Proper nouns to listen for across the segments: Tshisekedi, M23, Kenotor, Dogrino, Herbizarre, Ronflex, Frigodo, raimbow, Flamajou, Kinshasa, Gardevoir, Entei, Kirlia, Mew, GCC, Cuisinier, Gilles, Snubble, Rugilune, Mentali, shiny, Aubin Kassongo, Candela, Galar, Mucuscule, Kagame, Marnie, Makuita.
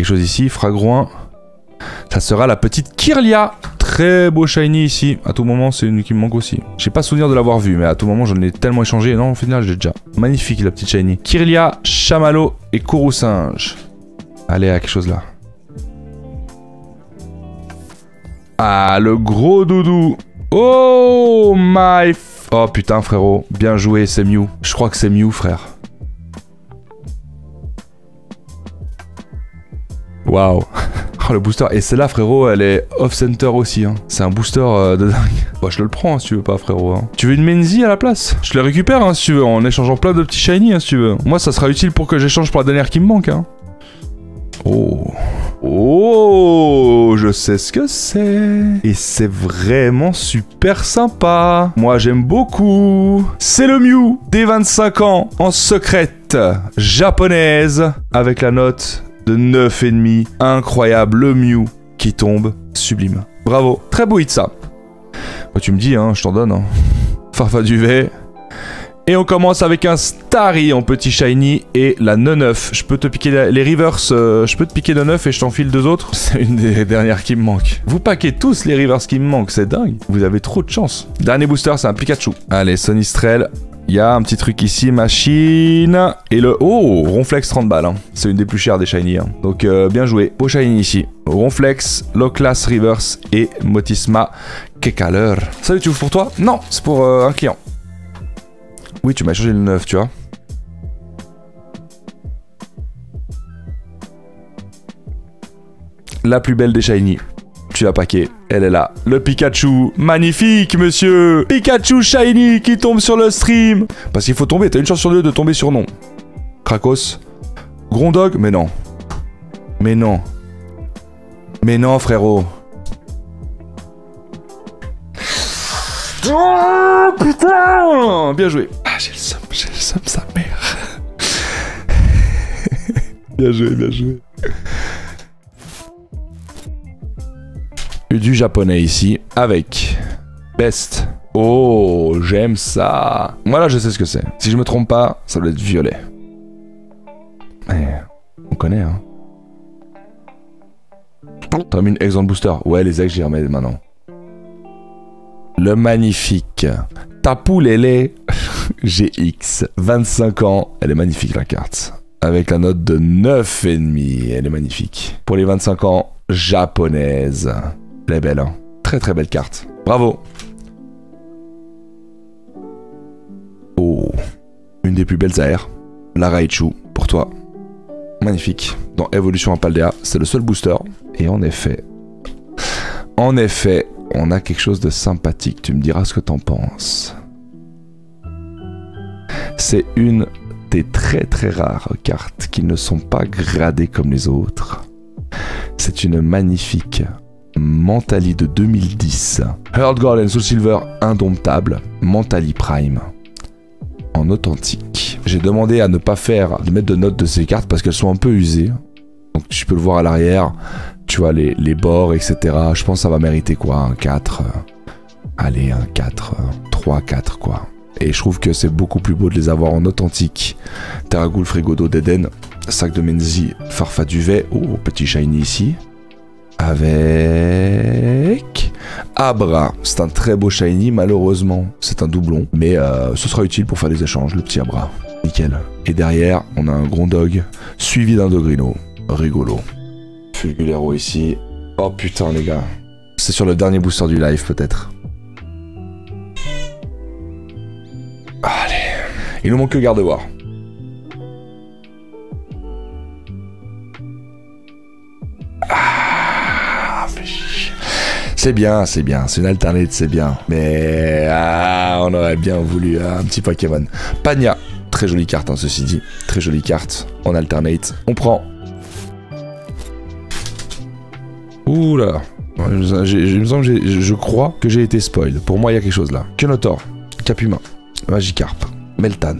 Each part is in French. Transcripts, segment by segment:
quelque chose ici. Fragroin. Ça sera la petite Kirlia. Très beau shiny ici. À tout moment, c'est une qui me manque aussi. J'ai pas souvenir de l'avoir vu, mais à tout moment, j'en ai tellement échangé. Non, au final, j'ai déjà. Magnifique la petite shiny. Kirlia, Chamallow et Kourou-Singe. Allez, à quelque chose là. Ah, le gros doudou. Oh my... Oh putain, frérot. Bien joué, c'est Mew. Je crois que c'est Mew, frère. Waouh. Oh, le booster. Et celle-là, frérot, elle est off-center aussi. Hein. C'est un booster de dingue. Bah, je le prends, hein, si tu veux pas, frérot. Hein. Tu veux une Menzi à la place? Je le récupère, hein, si tu veux, en échangeant plein de petits shiny, hein, si tu veux. Moi, ça sera utile pour que j'échange pour la dernière qui me manque. Hein. Oh... Oh, je sais ce que c'est. Et c'est vraiment super sympa. Moi, j'aime beaucoup. C'est le Mew, des 25 ans, en secrète, japonaise, avec la note de 9,5. Incroyable, le Mew qui tombe, sublime. Bravo, très beau hit ça. Bah, tu me dis, hein, je t'en donne. Hein. Farfa duvet. Et on commence avec un Starry en petit shiny et la 9-9. Je peux te piquer les reverse, je peux te piquer 9-9 et je t'enfile deux autres. C'est une des dernières qui me manque. Vous paquez tous les reverse qui me manquent, c'est dingue. Vous avez trop de chance. Dernier booster, c'est un Pikachu. Allez, Sonistrel. Il y a un petit truc ici, machine. Et le... Oh, Ronflex 30 balles. Hein. C'est une des plus chères des shiny. Hein. Donc, bien joué. Beau shiny ici. Ronflex, Low Class Reverse et Motisma. Kekaleur. Salut, tu ouvres pour toi? Non, c'est pour un client. Oui, tu m'as changé le 9, tu vois. La plus belle des shiny. Tu l'as paqué, elle est là. Le Pikachu, magnifique, monsieur. Pikachu shiny qui tombe sur le stream. Parce qu'il faut tomber, t'as une chance sur deux de tomber sur nom. Krakos. Grondog, mais non. Mais non. Mais non, frérot. Oh putain! Bien joué. Ah, j'ai le seum, sa mère. Bien joué, bien joué. Du japonais ici, avec Best. Oh, j'aime ça. Moi là, je sais ce que c'est. Si je me trompe pas, ça doit être violet. Eh, on connaît, hein. T'as mis une ex dans le booster. Ouais, les ex, j'y remets maintenant. Le magnifique Tapoule GX, 25 ans. Elle est magnifique la carte. Avec la note de 9,5. Elle est magnifique. Pour les 25 ans, japonaise. Elle est belle, hein. Très très belle carte. Bravo. Oh. Une des plus belles AR. La Raichu, pour toi. Magnifique. Dans Evolution à Paldea, c'est le seul booster. Et en effet... En effet... On a quelque chose de sympathique, tu me diras ce que t'en penses. C'est une des très très rares cartes qui ne sont pas gradées comme les autres. C'est une magnifique Mentali de 2010. Heard Garden Soul Silver indomptable, Mentali Prime en authentique. J'ai demandé à ne pas faire de mettre de notes de ces cartes parce qu'elles sont un peu usées. Donc tu peux le voir à l'arrière. Tu vois, les bords, etc. Je pense que ça va mériter quoi, un 4. Allez, un 4. 3, 4, quoi. Et je trouve que c'est beaucoup plus beau de les avoir en authentique. Teragul, Frigodo, d'Eden. Sac de Menzi, Farfa duvet. Oh, petit shiny ici. Avec... Abra. C'est un très beau shiny, malheureusement. C'est un doublon. Mais ce sera utile pour faire des échanges, le petit Abra. Nickel. Et derrière, on a un Grondog, suivi d'un Dogrino. Rigolo. Fulgulero ici. Oh putain les gars. C'est sur le dernier booster du live peut-être. Allez. Il nous manque que Gardevoir. Ah, c'est bien, c'est bien. C'est une alternate, c'est bien. Mais ah, on aurait bien voulu un petit Pokémon. Pania. Très jolie carte hein, ceci dit. Très jolie carte. On alternate. On prend. Ouh là, je crois que j'ai été spoil. Pour moi, il y a quelque chose là. Kenotor, Cap Humain, Magicarp, Meltan,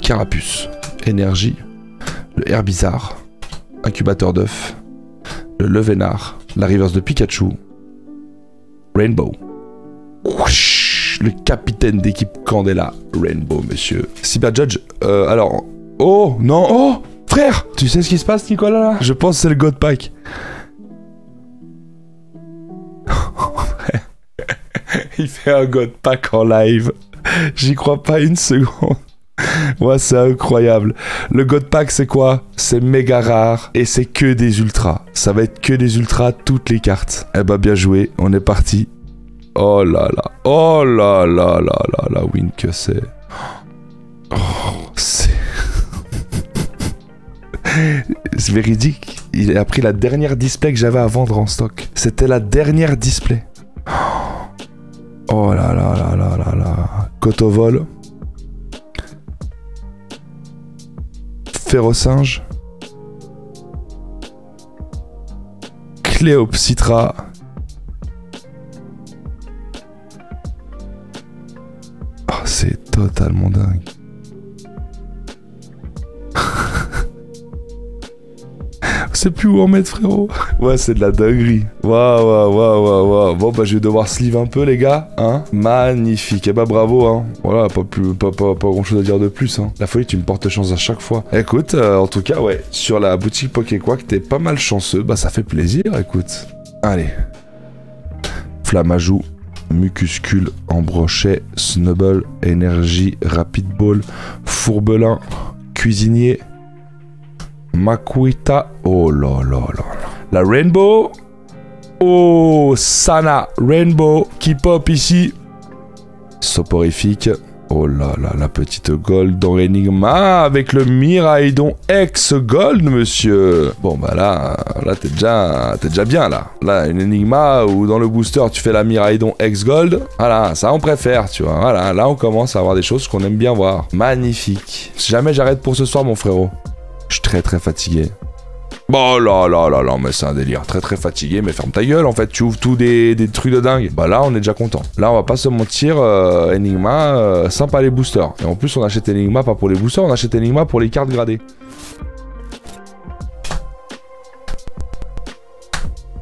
Carapuce, Énergie, le Herbizarre, Incubateur d'œufs, le Levenard, la reverse de Pikachu, Rainbow, le capitaine d'équipe Candela, Rainbow, monsieur. Cyber Judge, alors... Oh, non, oh Frère, tu sais ce qui se passe, Nicolas, là? Je pense que c'est le God Pack. Il fait un God Pack en live. J'y crois pas une seconde. Ouais, c'est incroyable. Le God Pack, c'est quoi? C'est méga rare et c'est que des ultras. Ça va être que des ultras, toutes les cartes. Eh bah, bien joué, on est parti. Oh là là, oh là là là là là, win que c'est. Oh, c'est... c'est véridique. Il a pris la dernière display que j'avais à vendre en stock. C'était la dernière display. Oh là là là là là là. Cotovol. Férocinge. Cléopsitra. Oh, c'est totalement dingue. On sait plus où en mettre, frérot. Ouais, c'est de la dinguerie. Waouh, waouh, waouh, waouh, waouh. Bon, bah, je vais devoir sleeve un peu, les gars. Hein? Magnifique. Eh bah, bravo, hein. Voilà, pas grand chose à dire de plus, hein. La folie, tu me portes chance à chaque fois. Écoute, en tout cas, ouais. Sur la boutique Pokékwak, t'es pas mal chanceux. Bah, ça fait plaisir, écoute. Allez. Flamajou, Mucuscule, Embrochet, Snubble, Énergie, Rapid Ball, Fourbelin, Cuisinier. Makuita, oh là là là. La Rainbow, oh Sana, Rainbow qui pop ici. Soporifique, oh là là, la petite Gold dans l'Enigma avec le Miraidon ex Gold, monsieur. Bon bah là, là t'es déjà bien là. Là une Enigma où dans le booster tu fais la Miraidon ex Gold. Voilà, ça on préfère, tu vois. Voilà, là on commence à avoir des choses qu'on aime bien voir. Magnifique. Si jamais j'arrête pour ce soir, mon frérot. Je suis très fatigué. Oh là là là là, mais c'est un délire. Très fatigué, mais ferme ta gueule en fait. Tu ouvres tous des trucs de dingue. Bah là, on est déjà content. Là, on va pas se mentir. Enigma, sympa les boosters. Et en plus, on achète Enigma pas pour les boosters, on achète Enigma pour les cartes gradées.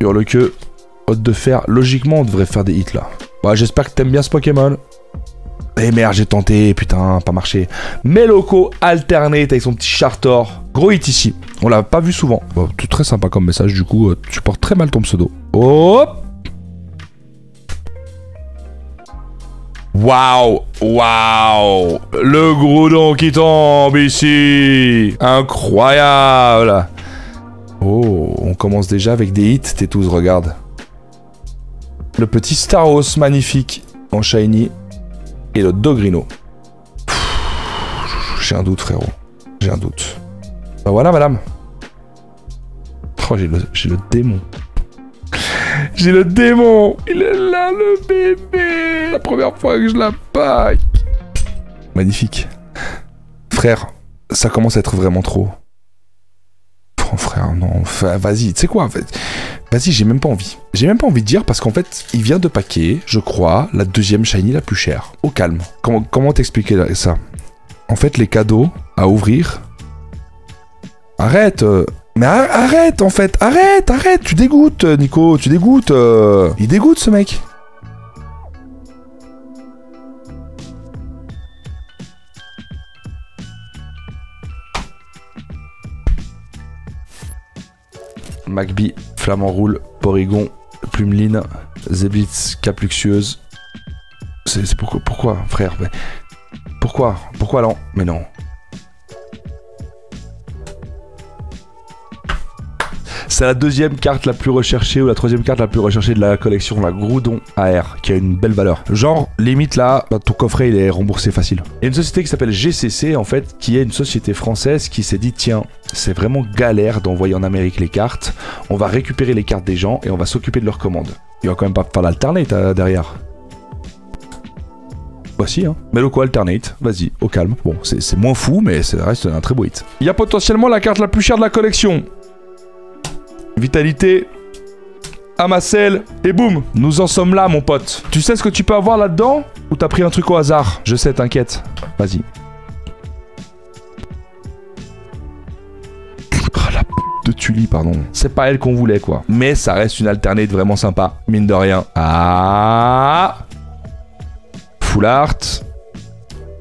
Hurle-queue, Hôte de Fer. Logiquement, on devrait faire des hits là. Bah, j'espère que t'aimes bien ce Pokémon. Eh merde, j'ai tenté, putain, pas marché. Meloko alternate avec son petit Chartor. Gros hit ici, on l'a pas vu souvent. Bon, tout très sympa comme message, du coup, tu portes très mal ton pseudo. Hop. Waouh, waouh. Le Groudon qui tombe ici. Incroyable. Oh, on commence déjà avec des hits, t'es tous, regarde. Le petit Tauros, magnifique, en shiny. Et le Dogrino. J'ai un doute, frérot. J'ai un doute. Bah voilà, madame. Oh, j'ai le démon. J'ai le démon. Il est là, le bébé. La première fois que je la pack. Magnifique. Frère, ça commence à être vraiment trop. Oh, frère, non. Vas-y, tu sais quoi, en fait. Vas-y, j'ai même pas envie. J'ai même pas envie de dire parce qu'en fait, il vient de paquer, je crois, la deuxième shiny la plus chère. Au calme. Comment t'expliquer ça? En fait, les cadeaux à ouvrir... Arrête mais arrête, en fait. Arrête. Tu dégoûtes, Nico. Tu dégoûtes. Il dégoûte, ce mec. Magby, Flamant Roule, Porygon, Plumeline, Zeblitz, Capluxieuse. C'est pourquoi, frère? Mais pourquoi alors? Mais non. C'est la deuxième carte la plus recherchée ou la troisième carte la plus recherchée de la collection, la Groudon AR, qui a une belle valeur. Genre, limite là, bah, ton coffret il est remboursé facile. Il y a une société qui s'appelle GCC en fait, qui est une société française qui s'est dit tiens, c'est vraiment galère d'envoyer en Amérique les cartes, on va récupérer les cartes des gens et on va s'occuper de leurs commandes. Il va quand même pas faire l'alternate derrière. Voici, hein. Meloko alternate, vas-y, au calme. Bon, c'est moins fou, mais ça reste un très beau hit. Il y a potentiellement la carte la plus chère de la collection. Vitalité, Amacel, et boum, nous en sommes là, mon pote. Tu sais ce que tu peux avoir là-dedans? Ou t'as pris un truc au hasard? Je sais, t'inquiète. Vas-y. Oh, la p*** de Tully, pardon. C'est pas elle qu'on voulait, quoi. Mais ça reste une alternate vraiment sympa, mine de rien. Ah, Full Art,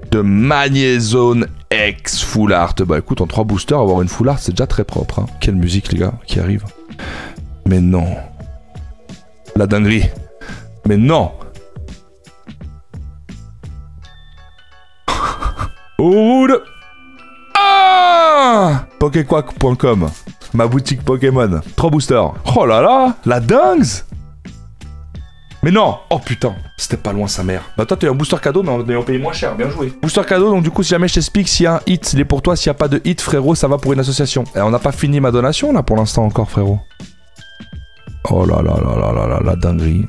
de Magnézone ex-full art. Bah écoute, en 3 boosters, avoir une full art, c'est déjà très propre. Hein. Quelle musique, les gars, qui arrive. Mais non. La dinguerie. Mais non. Oude. Ah, pokekwak.com, ma boutique Pokémon. 3 boosters. Oh là là, la dingue. Mais non. Oh putain, c'était pas loin sa mère. Bah toi t'as eu un booster cadeau mais on paye moins cher, bien joué. Booster cadeau, donc du coup si jamais je t'explique, s'il y a un hit, il est pour toi, s'il n'y a pas de hit frérot, ça va pour une association. Et on n'a pas fini ma donation là pour l'instant encore frérot. Oh là là là là là là, la dinguerie.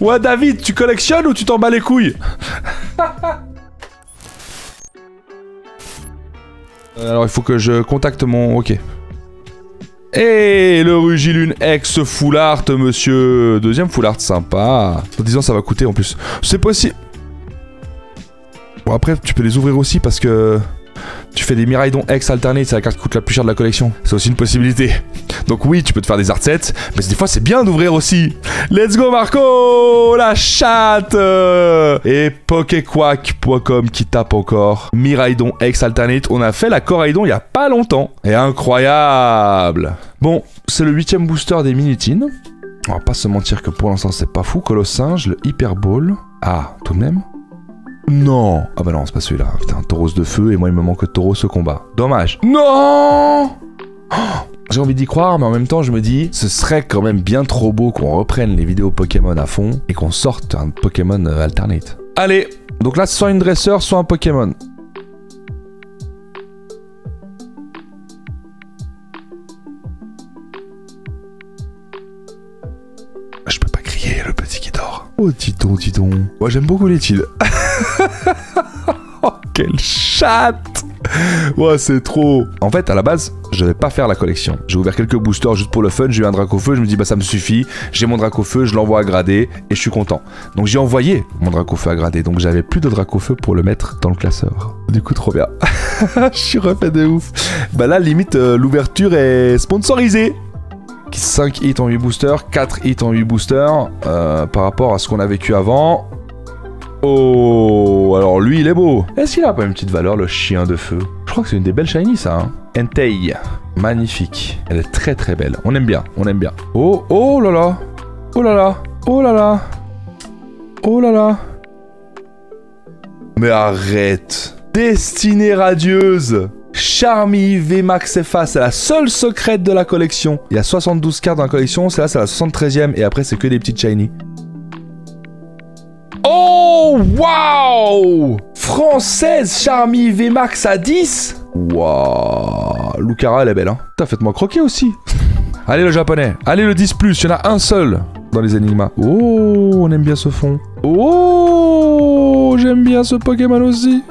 Ouais David, tu collectionnes ou tu t'en bats les couilles? Alors il faut que je contacte mon... Ok. Et le Rugilune ex full art monsieur. Deuxième full art sympa. En disant ça va coûter en plus. C'est possible. Bon après tu peux les ouvrir aussi parce que... Tu fais des Miraidon ex alternés, c'est la carte qui coûte la plus chère de la collection. C'est aussi une possibilité. Donc oui, tu peux te faire des art sets, mais des fois c'est bien d'ouvrir aussi. Let's go Marco, la chatte. Et pokekwak.com qui tape encore. Miraidon ex alternate, on a fait la Coraidon il y a pas longtemps. Et incroyable. Bon, c'est le 8ème booster des Minutines. On va pas se mentir que pour l'instant c'est pas fou. Colossinge, le Hyper Ball. Ah, tout de même. Non. Ah bah non, c'est pas celui-là. Putain, Tauros de feu et moi il me manque Tauros au combat. Dommage. Non. Oh, j'ai envie d'y croire mais en même temps je me dis ce serait quand même bien trop beau qu'on reprenne les vidéos Pokémon à fond et qu'on sorte un Pokémon alternate. Allez. Donc là soit une dresseur, soit un Pokémon. Je peux pas crier le petit qui dort. Oh Tidon, Tidon. Moi j'aime beaucoup les tides. Oh quelle chatte. Ouais c'est trop. En fait à la base je vais pas faire la collection. J'ai ouvert quelques boosters juste pour le fun. J'ai eu un Dracaufeu, je me dis bah ça me suffit. J'ai mon Dracaufeu, je l'envoie à grader et je suis content. Donc j'ai envoyé mon Dracaufeu à grader. Donc j'avais plus de Dracaufeu pour le mettre dans le classeur. Du coup trop bien. Je suis refait de ouf. Bah là limite l'ouverture est sponsorisée. 5 hits en 8 boosters, 4 hits en 8 boosters par rapport à ce qu'on a vécu avant. Oh, alors lui il est beau. Est-ce qu'il a pas une petite valeur le chien de feu? Je crois que c'est une des belles shiny ça hein. Entei, magnifique. Elle est très très belle, on aime bien, on aime bien. Oh, oh là là. Oh là là, oh là là. Oh là là. Mais arrête. Destinée radieuse. Charmy VMAX FA, c'est la seule secrète de la collection. Il y a 72 cartes dans la collection, celle-là c'est la 73ème et après c'est que des petites shiny. Oh waouh! Française Charmy VMAX à 10. Waouh! Lucara elle est belle hein. Putain faites-moi croquer aussi. Allez le japonais, allez le 10+, il y en a un seul dans les Enigmas. Oh on aime bien ce fond. Oh j'aime bien ce Pokémon aussi.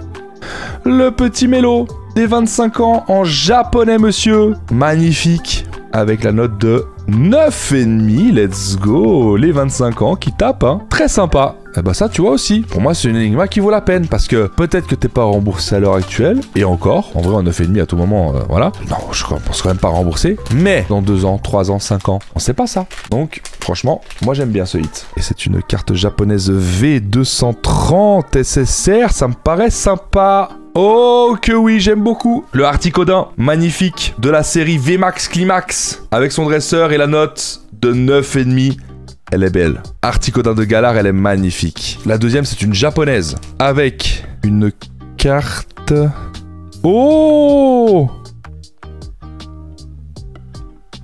Le petit mélo. Des 25 ans en japonais, monsieur. Magnifique. Avec la note de 9,5. Let's go. Les 25 ans qui tapent. Hein. Très sympa. Eh ben ça, tu vois aussi. Pour moi, c'est une énigme qui vaut la peine. Parce que peut-être que t'es pas remboursé à l'heure actuelle. Et encore. En vrai, en 9,5 à tout moment, voilà. Non, je pense quand même pas rembourser. Mais dans 2 ans, 3 ans, 5 ans, on sait pas ça. Donc, franchement, moi, j'aime bien ce hit. Et c'est une carte japonaise V230 SSR. Ça me paraît sympa. Oh que oui, j'aime beaucoup. Le Articodin, magnifique, de la série VMAX Climax, avec son dresseur et la note de 9,5. Elle est belle. Articodin de Galar, elle est magnifique. La deuxième, c'est une japonaise, avec une carte... Oh.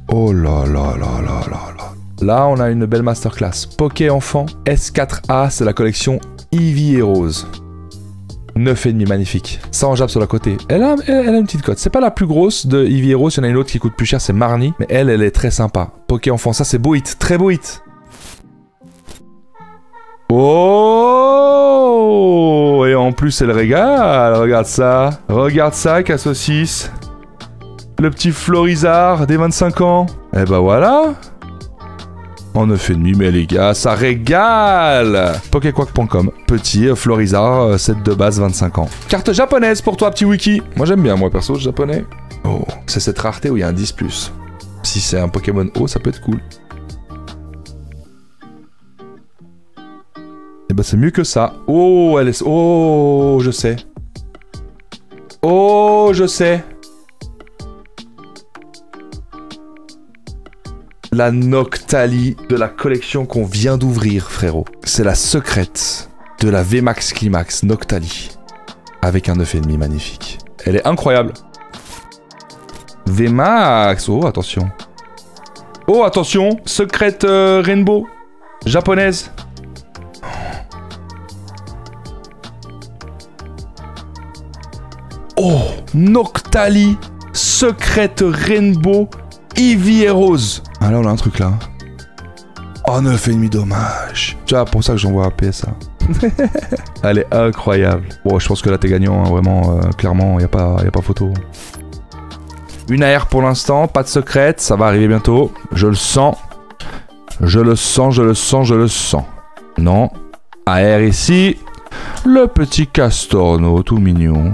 Oh là là là là là là. Là, on a une belle masterclass. Poké Enfant S4A, c'est la collection Eevee et Rose. 9,5, magnifique. Ça en jappe sur la côté. Elle a une petite cote. C'est pas la plus grosse de Eevee Heroes. Il y en a une autre qui coûte plus cher, c'est Marnie. Mais elle est très sympa. Poké Enfant, ça c'est beau hit. Très beau hit. Oh! Et en plus, elle régale. Regarde ça. Regarde ça, Cassossis. Le petit Florizard des 25 ans. Et bah voilà. En 9,5, mais les gars, ça régale! Pokekwak.com, petit Florizard, 7 de base, 25 ans. Carte japonaise pour toi, petit wiki. Moi j'aime bien, moi perso, japonais. Oh, c'est cette rareté où il y a un 10+. Si c'est un Pokémon haut, ça peut être cool. bah c'est mieux que ça. Oh, elle est... Oh, je sais. Oh, je sais. La Noctali de la collection qu'on vient d'ouvrir, frérot. C'est la secrète de la VMAX Climax Noctali. Avec un 9,5 magnifique. Elle est incroyable. VMAX. Oh, attention. Oh, attention. Secrète Rainbow. Japonaise. Oh, Noctali, Secrète Rainbow, Eevee et Rose. Ah là, on a un truc là. Oh, 9,5, dommage. Tu vois, pour ça que j'envoie à PSA. Elle est incroyable. Bon, je pense que là, t'es gagnant, hein, vraiment. Clairement, y a pas photo. Une AR pour l'instant, pas de secrète. Ça va arriver bientôt. Je le sens. Je le sens, je le sens, je le sens. Non. AR ici. Le petit Castorno, tout mignon.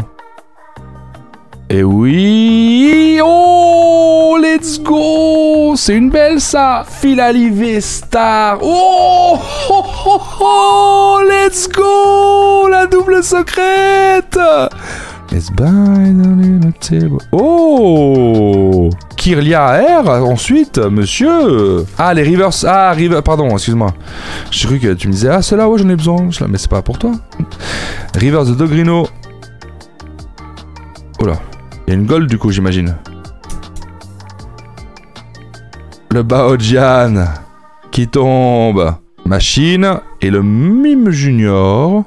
Et oui, oh, let's go, c'est une belle ça, Filalive Star, oh, oh, oh, oh, let's go, la double secrète, let's buy the table, oh, Kirlia R, ensuite, monsieur, ah, les reverse, ah, river, pardon, excuse-moi, j'ai cru que tu me disais, ah, celle-là, ouais, j'en ai besoin, mais c'est pas pour toi, reverse de Dogrino, oh là. Il y a une gold du coup, j'imagine. Le Baojian qui tombe. Machine et le Mime Junior.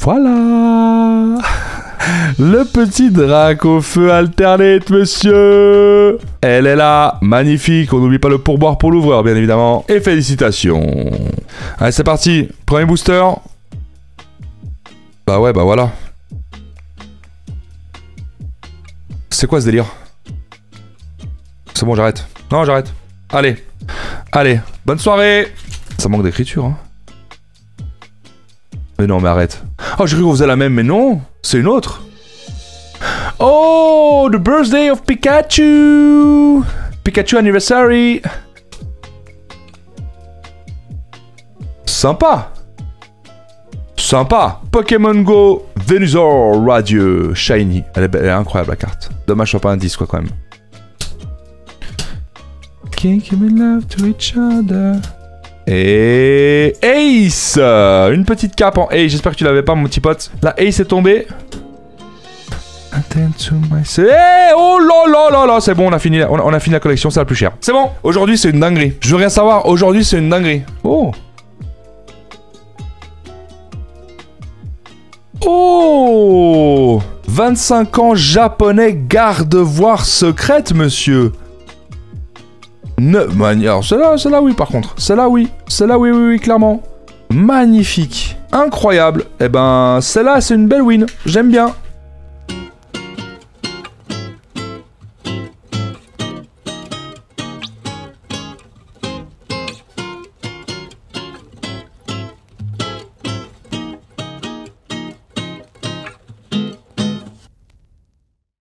Voilà. Le petit Dracaufeu alternate, monsieur. Elle est là, magnifique. On n'oublie pas le pourboire pour l'ouvreur, bien évidemment. Et félicitations. Allez, c'est parti. Premier booster. Bah ouais, bah voilà. C'est quoi ce délire? C'est bon, j'arrête. Non, j'arrête. Allez. Allez, bonne soirée. Ça manque d'écriture, hein. Mais non, mais arrête. Oh, j'ai cru qu'on faisait la même, mais non. C'est une autre. Oh, the birthday of Pikachu. Pikachu anniversary. Sympa. Sympa. Pokémon Go, Venusaur radieux, shiny. Elle est incroyable la carte. Dommage qu'on n'a pas un 10 quoi quand même. Can't give me love to each other. Et Ace! Une petite cape en Ace, j'espère que tu l'avais pas mon petit pote. La Ace est tombée. Hey, oh là là là là, c'est bon, on a fini la collection, c'est la plus chère. C'est bon, aujourd'hui c'est une dinguerie. Je veux rien savoir, aujourd'hui c'est une dinguerie. Oh! Oh! 25 ans japonais Gardevoir secrète, monsieur. Alors celle-là oui par contre, celle-là oui, oui clairement. Magnifique, incroyable, et eh ben celle-là c'est une belle win, j'aime bien.